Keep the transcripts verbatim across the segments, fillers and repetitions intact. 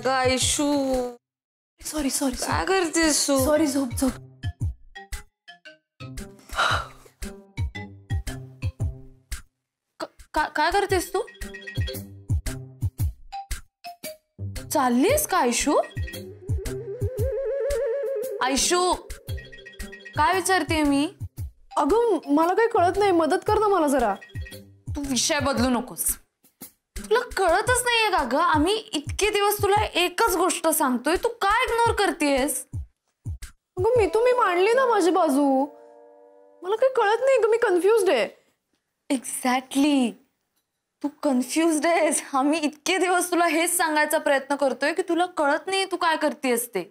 काय issue sorry sorry काय करतेस सॉरी झोप झोप काय करतेस तू चाललीस का आयशू आयशू काय विचारते मी अगं मला काही कळत नाही मदत कर ना मला जरा तू विषय बदलू नकोस तुला कळतच नाहीये का ग आम्ही इतके दिवस तुला एकच गोष्ट सांगतोय तू का इग्नोर करतेस अगं मी तुम्ही मांडली ना माझी बाजू मला काही कळत नाही ग मी कन्फ्युज्ड आहे एक्झॅक्टली तू कन्फ्युज्ड आहेस आम्ही इतके दिवस तुला हेच सांगायचा प्रयत्न करतोय की तुला कळत नाही तू काय करतेस ते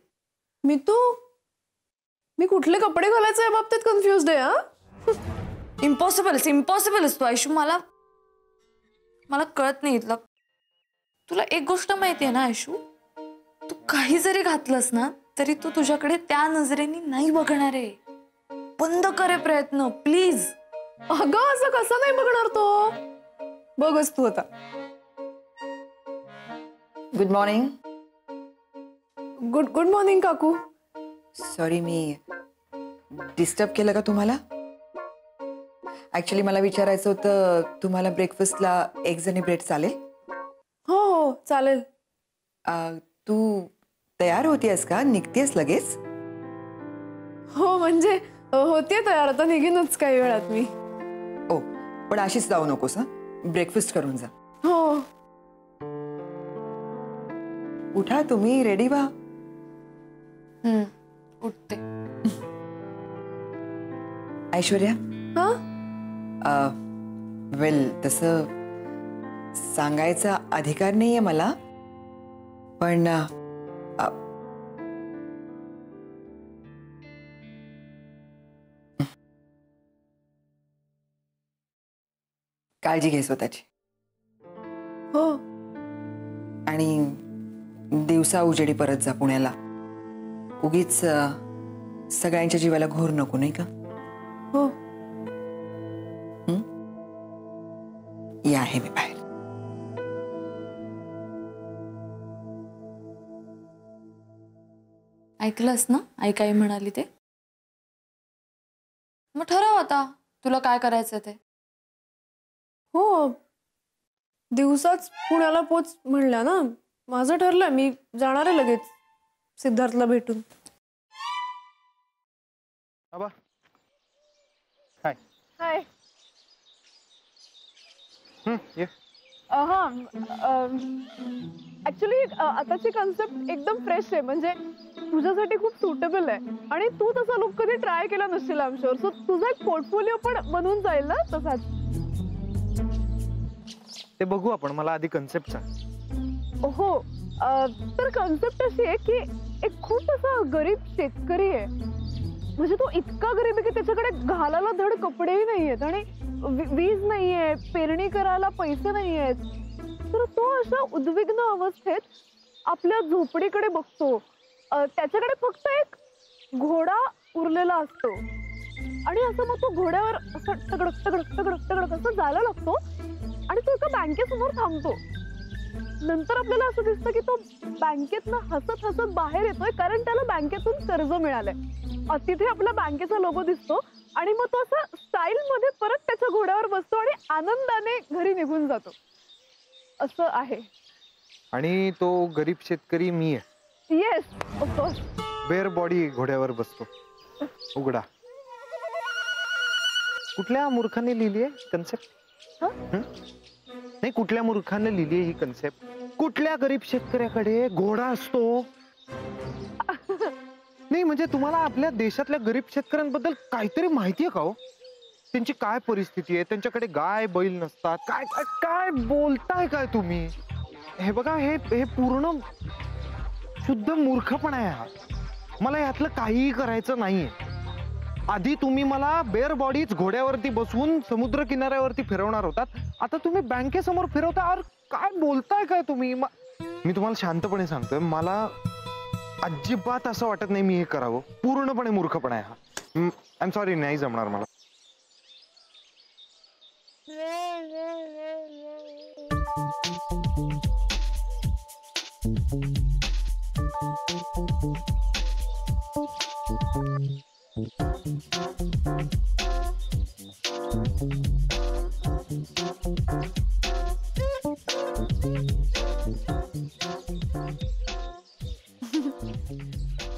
मी तू मी कुठले कपडे घालायचे या बाबतीत कन्फ्युज्ड आहे हा इम्पॉसिबल इम्पॉसिबल तू आयशू मला मला कळत नाही इतलं तुला एक गोष्ट माहिती आहे ना आयशू तू काही जरी घातलंस ना तरी तू तुझ्याकडे त्या नजरेने नाही बघणार आहे बंद करे प्रयत्न प्लीज अगं असं कसं नाही बघणार तो बघच तू आता good morning good good morning काकू सॉरी मी डिस्टर्ब केलं का तुम्हाला ऍक्च्युली मला विचारायचं होतं तुम्हाला ब्रेकफास्टला एग्ज आणि ब्रेड चालेल हो हो चालेल तू तयार होतीयस का निघतेस लगेच हो म्हणजे होते तयार आता निघेनच काही वेळात मी ओ पण अशीच जाऊ नकोस हा ब्रेकफास्ट करून जा हो उठा तुम्ही रेडी व्हा हं उठते ऐश्वर्या हां वेल तसं सांगायचा अधिकार नाहीये मला पण काळजी घे स्वतःची हो आणि दिवसा उजेडी परत जा पुण्याला उगीच सगळ्यांच्या जीवाला घोर नको नाही का हो या है मी बाहेर ऐकलंस ना आई काय म्हणाली ते मग ठरव आता तुला काय करायचं ते हो दिवसाच पुण्याला पोच म्हणला ना माझं ठरलं मी जाणार आहे लगेच सिद्धार्थला भेटून बाबा हाय हाय ऍक्च्युली आताची कन्सेप्ट एकदम फ्रेश आहे म्हणजे तुझ्यासाठी खूप सुटेबल आहे आणि तू तसा लुक कधी ट्राय केला नसशील आय एम शुअर सो तुझा एक पोर्टफोलिओ पण बनून जाईल ना तसाच ते बघू आपण मला आधी कन्सेप्ट सांग हो तर कन्सेप्ट अशी आहे की एक खूप असा गरीब शेतकरी आहे म्हणजे तो इतका गरीब आहे की त्याच्याकडे घालायला धड कपडेही नाही आहेत आणि वीज नाही आहे पेरणी करायला पैसे नाही आहेत तर तो अशा उद्विग्न अवस्थेत आपल्या झोपडीकडे बघतो त्याच्याकडे फक्त एक घोडा उरलेला असतो आणि असं मग तो घोड्यावर असं टकडक टकडक टकडक टकडक असं जायला लागतो आणि तो एका बँकेसमोर थांबतो नंतर आपल्याला असं दिसतं की तो बँकेतनं हसत हसत बाहेर येतोय कारण त्याला बँकेतून कर्ज मिळालंय तिथे आपला बँकेचा लोगो दिसतो आणि मग तो असा स्टाईल मध्ये परत त्याच्या घोड्यावर बसतो आणि आनंदाने घरी निघून जातो असं आहे आणि तो गरीब शेतकरी मी आहे yes of course bare body घोड्यावर बसतो उघडा कुठल्या मूर्खाने लिहिली आहे कन्सेप्ट नाही कुठल्या मूर्खाने लिहिली आहे ही कन्सेप्ट कुठल्या गरीब शेतकऱ्याकडे घोडा असतो नाही म्हणजे तुम्हाला आपल्या देशातल्या गरीब शेतकऱ्यांबद्दल काहीतरी माहिती आहे का हो त्यांची काय परिस्थिती आहे त्यांच्याकडे गाय बैल नसतात काय काय काय बोलताय काय तुम्ही हे बघा हे हे पूर्ण शुद्ध मूर्खपणा आहे हा मला यातलं काहीही करायचं नाहीये आधी तुम्ही मला बेअर बॉडीज घोड्यावरती बसवून समुद्र किनाऱ्यावरती फिरवणार होतात आता तुम्ही बँकेसमोर फिरवता और काय बोलताय काय तुम्ही मी तुम्हाला शांतपणे सांगतोय, मला अजिबात असं वाटत नाही मी हे करावं. पूर्णपणे मूर्खपणा आहे हा. आय एम सॉरी, नाही जमणार मला.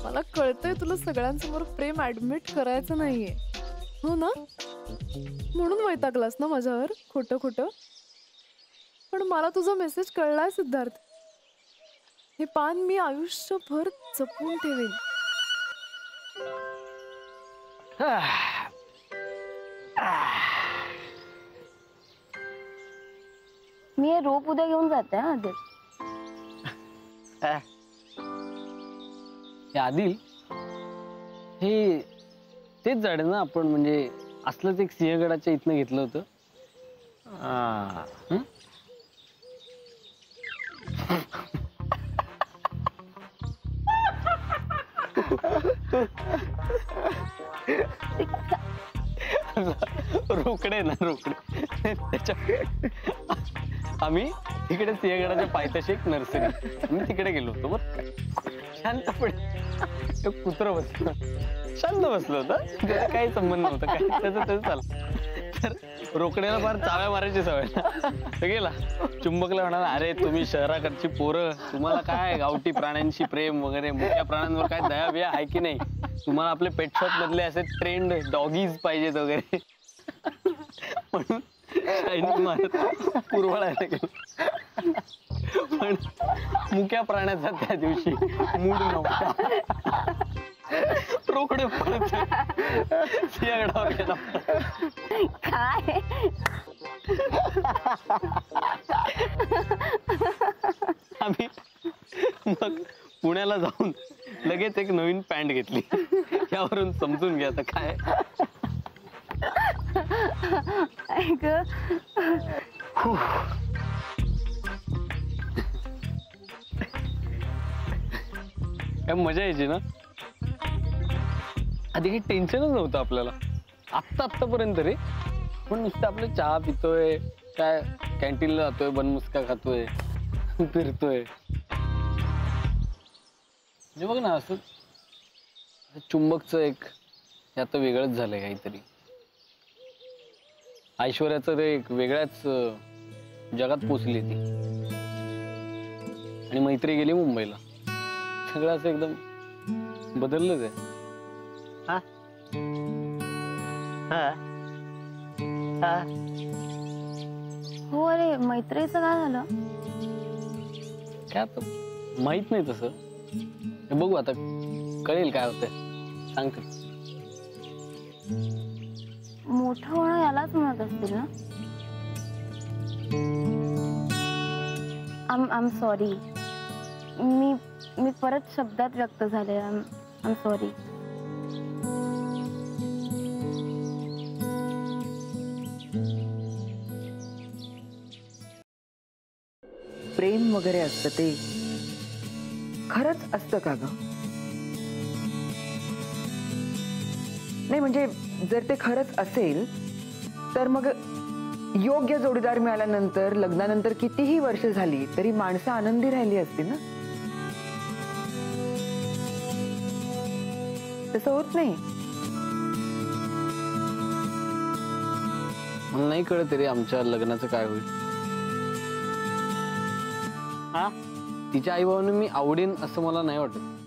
मला कळतंय तुला सगळ्यांसमोर प्रेम ऍडमिट करायचं नाहीये, हो ना? म्हणून वैतागलास ना माझ्यावर खोटं खोटं. पण मला तुझा मेसेज कळलाय सिद्धार्थ. हे पान मी आयुष्यभर जपून ठेवेन. मी हे रोप उद्या घेऊन जाते. आदिल आदिल हे तेच झाड ना आपण म्हणजे असलंच एक सिंहगडाच्या इथनं घेतलं होतं. रोकडे ना रोकडे त्याच्या आम्ही तिकडे सिंहगडाच्या पायथ्याशी एक नर्सरी, आम्ही तिकडे गेलो होतो बरं का. शांतपणे कुत्र बसला, शांत बसलं होतं, त्याचा काही संबंध नव्हता काय, त्याचं त्याचं चाललं. तर रोकड्याला फार चाव्या मारायची सवय ना, गेला चुंबकला म्हणाला अरे तुम्ही शहराकडची पोरं, तुम्हाला काय गावठी प्राण्यांशी प्रेम वगैरे, मोठ्या प्राण्यांवर काय दया बिया आहे की नाही, तुम्हाला आपले पेटशॉप मधले असे ट्रेंड डॉगीज पाहिजेत वगैरे. म्हणून पुरवळायला गेलो, पण मुक्या प्राण्याचा त्या दिवशी मूड नव्हता. रोकडे सिंहगडावर गेला काय आम्ही मग पुण्याला जाऊन लगेच एक नवीन पॅन्ट घेतली. यावरून समजून घ्या आता काय मजा यायची ना. आधी काही टेन्शनच नव्हतं आपल्याला आत्ता आत्तापर्यंत रे. पण नुसतं आपलं चहा पितोय, काय कॅन्टीनला जातोय, बनमुस्का खातोय, फिरतोय. म्हणजे बघ ना असं चुंबकचं एक हे आता वेगळंच झालंय काहीतरी. ऐश्वर्याचं रे एक वेगळ्याच जगात पोचली ती. आणि मैत्री गेली मुंबईला, सगळं असं एकदम बदललंच आहे. हा हा हा हो अरे मैत्रीचं काय झालं काय आता माहित नाही. तसं बघू आता कळेल काय होतंय, सांगते. मोठं होणं यालाच म्हणत असतील ना. आम आम सॉरी, मी मी परत शब्दात व्यक्त झाले. आम आम सॉरी. प्रेम वगैरे असतं ते खरंच असतं का ग? नाही म्हणजे जर ते खरंच असेल तर मग योग्य जोडीदार मिळाल्यानंतर लग्नानंतर कितीही वर्ष झाली तरी माणसं आनंदी राहिली असते ना. तसं होत नाही. मला नाही कळत रे आमच्या लग्नाचं काय होईल. हा तिच्या आई बाबांना मी आवडेन असं मला नाही वाटत.